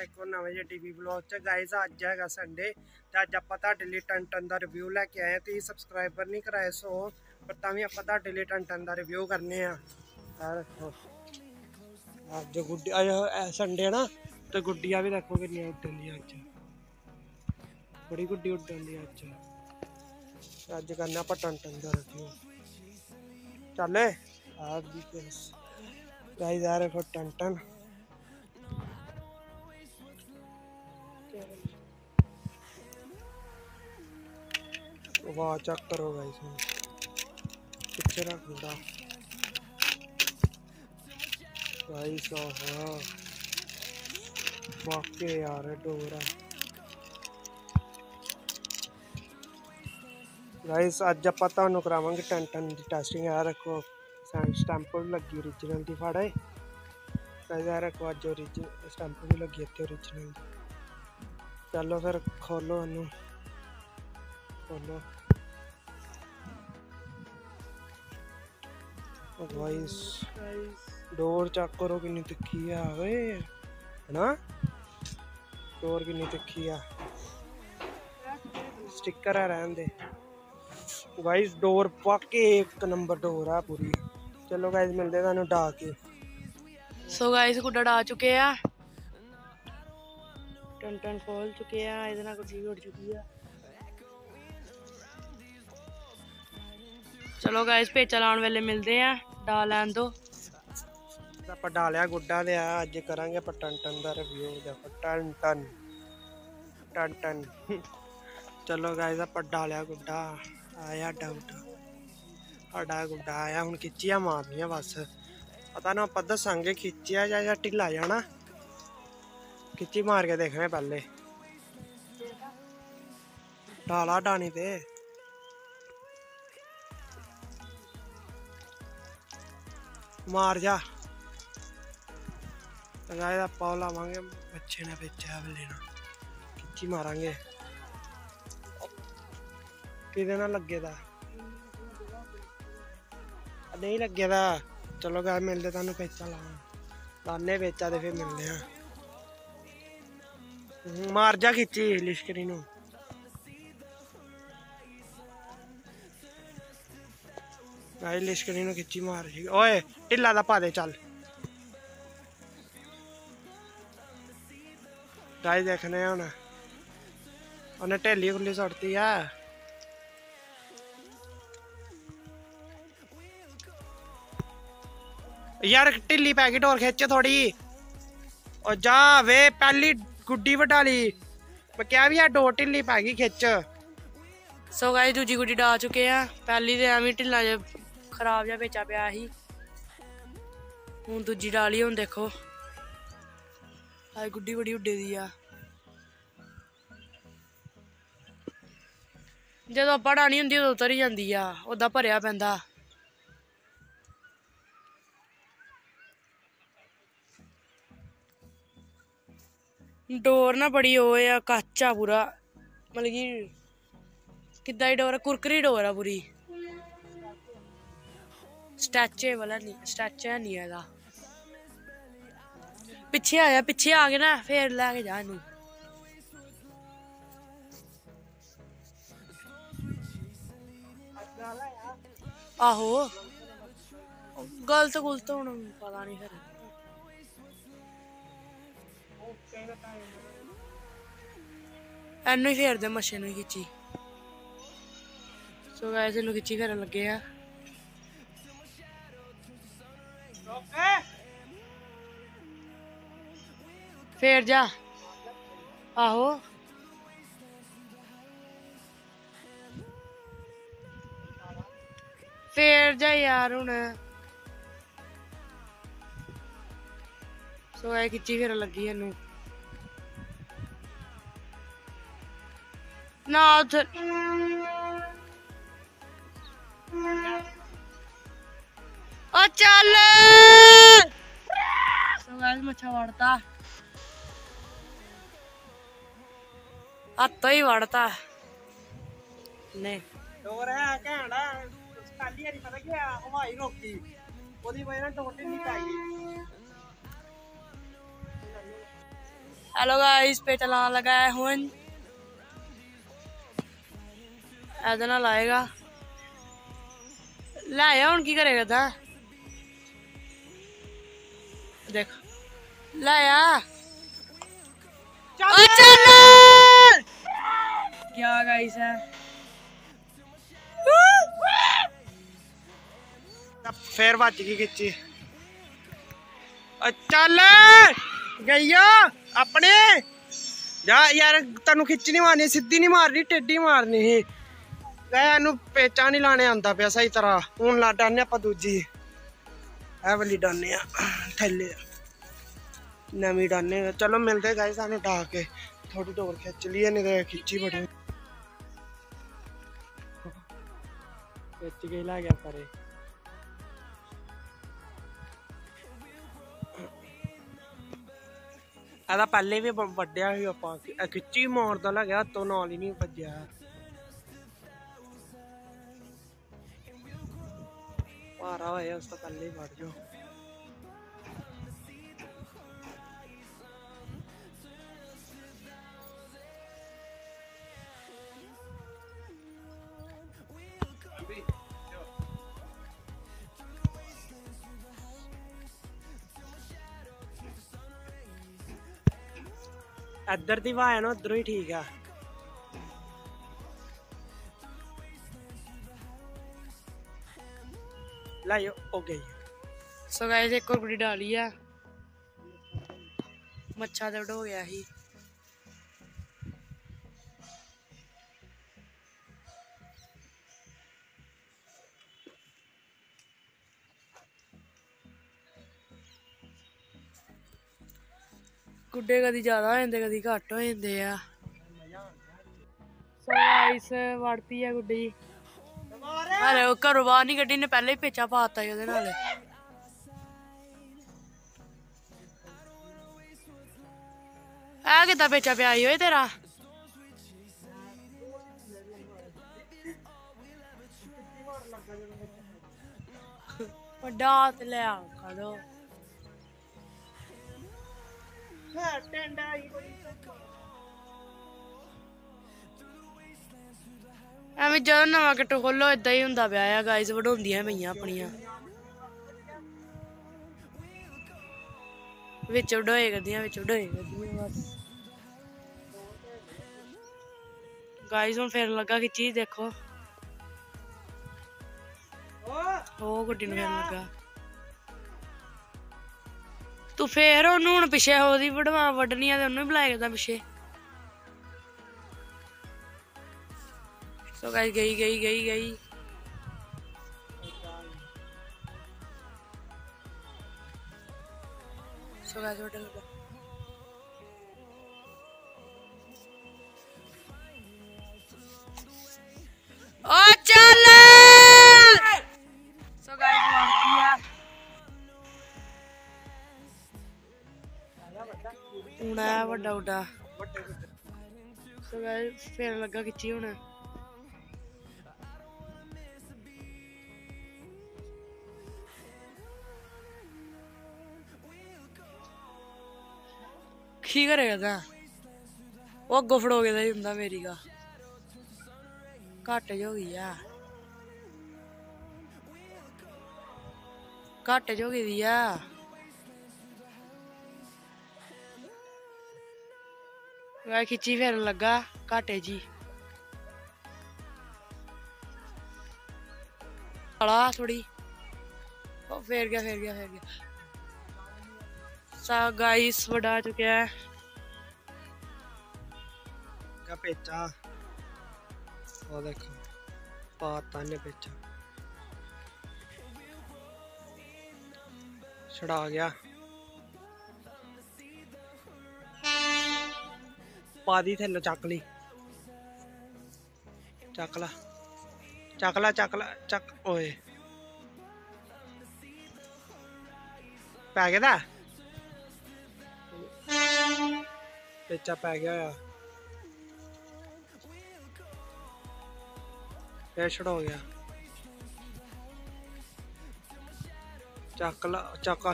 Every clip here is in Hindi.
एक नवे टीवी ब्लॉग च गाइज अज है संडे तो अज आप टन टन का रिव्यू लैके आए तो सबसक्राइबर नहीं कराए सो पर तभी आप टन टन का रिव्यू करने जो गुड संडे ना तो गुड्डिया भी देखो कि उड्डन दी अच बड़ी गुड्डी उड्डन दी अच करना आप टन टन का रिव्यू चले गाइज यार टन टन वाह चेक करो गाइस कितने रख दिया गाइस वाकई यार डोरा गाइस अज आप तुहानू करावांगे टन टन की टेस्टिंग आ रखो स्टैंप भी लगी ओरिजिनल की फाड़े गाइस आ रखो अज ओरिजिनल स्टैंप भी लगी इतने ओरिजिनल चलो फिर खोलो इनू खोलो गाइस डोर चेक करो कि तिखी है ना डोर कि तिखी है स्टिकर है रहन दे गाइस डोर पाके एक नंबर डोर है पूरी। चलो गाइस मिलते तुहानू डा के। सो गाइस गुड्डा डा चुके हैं टन टन खोल चुके हैं इधर गुड्डी उड़ चुकी है। चलो गाइस पेचा लाने वेले मिलते हैं डाल लैन दो आप डालिया गुड्डा लिया अज करा आप टन टन का रिव्यू टन टन टन टन। चलो गाइस आप डालिया गुड्डा आया डाउट साडा गुड्डा आया हूँ खिचिया मारनिया बस पता ना आप दसांगे खिचिया या ढिला जाना खिची मार के देखना पहले डाला डानी ते मार जा पाओ लावे बच्चे ने बेचा लेना खिची मारा कि लगे दा नहीं लगे दा। चलो गाय मिलते तुहानू पेचा ला लाने पेचा तो फिर मिलने मार जा खिची लिश्करी नू लिश्करी खिची मार ओए ढिला दा पा दे चल गाय देखने हूं उन्हें ढेली खुली सड़ती है यार ढिली पैकेट और खिच थोड़ी और जा वे पहली गुड्डी वटाली मैं क्या भी है दो ढिली पै गई खिच। सो गाइस दूजी गुड्डी डा चुके हैं पहली तो एवं ढिला जो खराब जहा बेचा पाया ही हूँ दूजी डाली हूँ देखो अज गुड्डी बड़ी उड्डी दी है जो आप डाणी होंगी उदो उतर ही जाती है ओदा भरिया पैंदा। डोर ना बड़ी ओह काचा पूरा मतलब कि किदा ही डोर है कुरकरी डोर है पूरी स्ट्रैचेबल नहीं स्ट्रैच है नहीं है पिछे आया पिछे आ गए ना फिर लैके जा इनू। आहो गलत गुलत हूं पता नहीं फिर एनू फेर दे मछे नू खिची। सो गाइस एनू खिची फेरन लगे हैं फेर जा आहो फेर जा यार हूं। सो गाइस खिची फेरन लगी एनू ना उधर ओ चल। सो गाइस मच्छा वाड़ता आता ही वाड़ता नहीं डोर है कहना काली हरी पता क्या हवाई रोकी ओदी वजह ना टोटी नहीं पाई हेलो गाइस पेटला लगाया हुआ ऐसा लाएगा लाया हूँ की करेगा था देखो लाया क्या गाइस है फिर बच गई खिची चल गई अपने जा यार तेन खिच नहीं मारनी सीधी नहीं मारनी टेढ़ी मारनी ही एनू पेचा नहीं लाने आंदा पे सही तरह हूं ला डाने आप दूजी ए वाली डाने थैले नवी डाने चलो मिलते गए सानू डा के थोड़ी डोर खिच ली नहीं तो खिची बड़ी खिच के ला गया परे आदा पहले भी वड्डिया ही आपां खिच्ची मारदा लग्या तो नाल ही नहीं भज्या भारा होया उस तो पहले ही वड जो इधर की हवा है ना उधर ही ठीक है लाइयो हो गई। सो गाइस एक और गुड़ी डाली है मच्छा दर्द हो गया ही गुड्डे कदी ज्यादा हो जाते कदी घट हो जाते हैं। सो गाइस वड़ती है गुड्डी अरे घरों बाहर नहीं कड्डी ने पहले ही पेचा पाता ओहदे नाल आ किदा पेचा पिया होए तेरा वड्डा हाथ ले आ खड़ो जो नवा किट खोलो ऐसा ही होंगे ब्याह गाइस वढ़ाउंदियां पईयां अपनियां विच वढ़ोए करदियां गाइस हुण फिर लगा कि चीज देखो ओ गुड्डी नूं फिर लगा तू फिर ओनू पिछे ओहदी वडवा वड्डनी आ ते ओनू बुलाया करदा पिछे। सो गाइस गई गई गई गई सो गाइस होटल पे ओ चल। सो गाइस मारती है फेर लगा खिची होना की करेगा ता वो अगो फड़ो गया होंगे मेरी का घाटे च हो गई है घाटे च हो गई है खिची फिर लगा घाटे जी थोड़ी ओ फेर गया फेर गया फेर गया। सा गाइस वड़ा चुके है क्या पेचा और देखो पाता ने पेचा छड़ा गया पादी थैलो चक ली चकला चकला चकला चक ओए पै गया पेचा पै गया होया फिर छड़ो गया चकला चक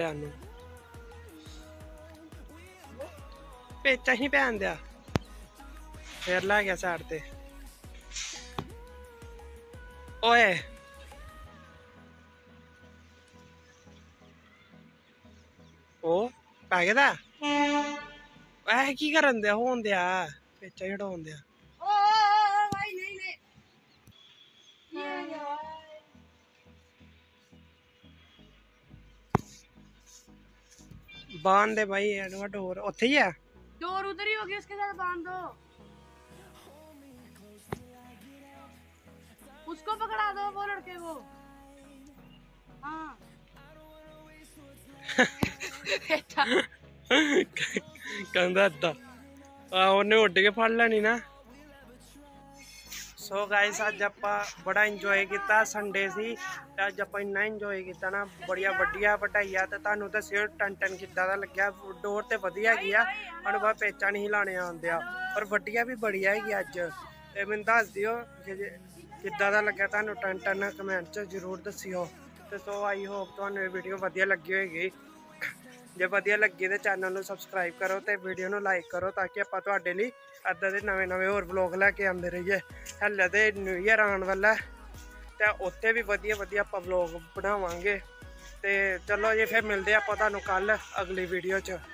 लिया पेचा नहीं पैन दिया, फिर ला गया साइड ते। ओए ओ पै गया ऐ की करन दिया, होन दिया पेचा छड़ाउन दिया। बांध दे भाई एडवा डोर, उधर ही है डोर, उधर ही होगी, उसके साथ बांध दो, उसको पकड़ा दो वो लड़के को। हाँ कंधा था उन्हें उठ के फड़ लेनी ना। सो गाइस आज आप बड़ा इंजॉय किया, संडे सी अज आप इन्ना इंजॉय किया ना, बड़िया बढ़िया बढ़ाई तो थानू दस्यो टन टन किदा दा लग्या। डोर तो वधिया गया, अनुभव पेचा नहीं हिलाने आंदा, पर बढ़िया भी बढ़िया है अज। तो मैं दस दियो कि लग्या थानू टन टन, कमेंट च जरूर दस्यो। तो सो आई होप तुहानू वीडियो वधिया लगी होगी, जो वधिया लगी तो चैनल सबसक्राइब करो तो वीडियो में लाइक करो, ताकि आप अदा के नवे नवे होर ब्लॉग लैके आते रहिए। हले तो न्यू ईयर आने वाला है, तो उत्थे भी वधिया वधिया आप ब्लॉग बनावांगे। तो चलो जी फिर मिलते हैं आप कल अगली वीडियो च।